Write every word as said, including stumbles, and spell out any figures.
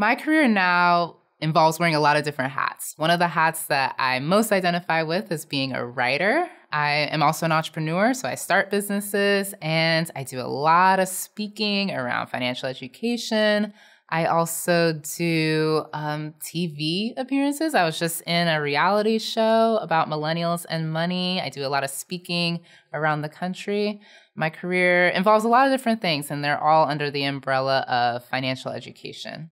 My career now involves wearing a lot of different hats. One of the hats that I most identify with is being a writer. I am also an entrepreneur, so I start businesses and I do a lot of speaking around financial education. I also do um, T V appearances. I was just in a reality show about millennials and money. I do a lot of speaking around the country. My career involves a lot of different things, and they're all under the umbrella of financial education.